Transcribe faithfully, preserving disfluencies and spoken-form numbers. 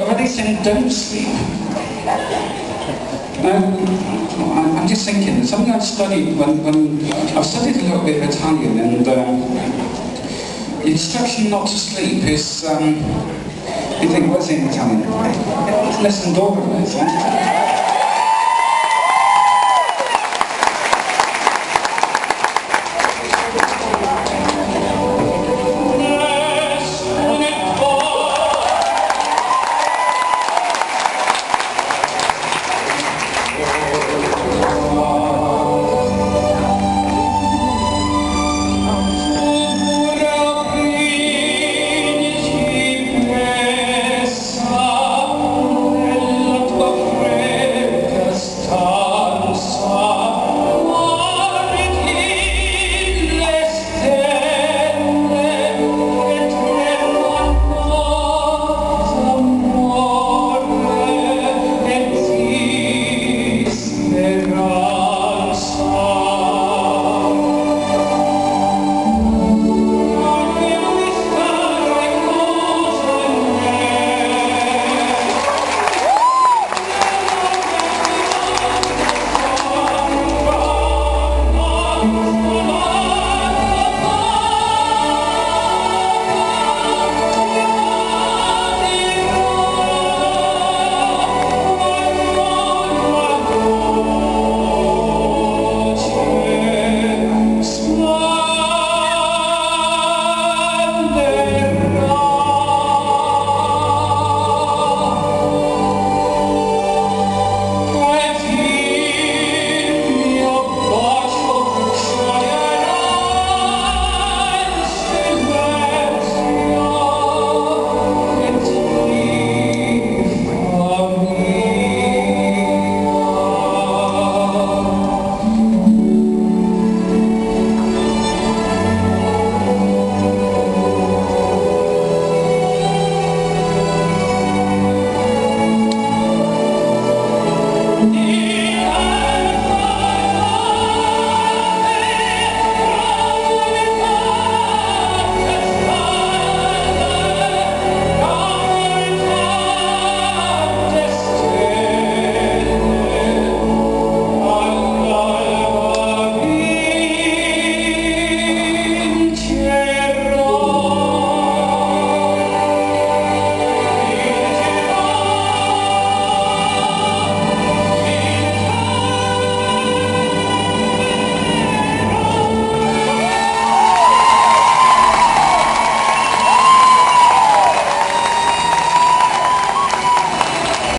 already saying don't sleep. Um, I'm just thinking, something I've studied when, when I've studied a little bit of Italian, and um, the instruction not to sleep is, um, you think, what's it in Italian? It's less than dormant, isn't it?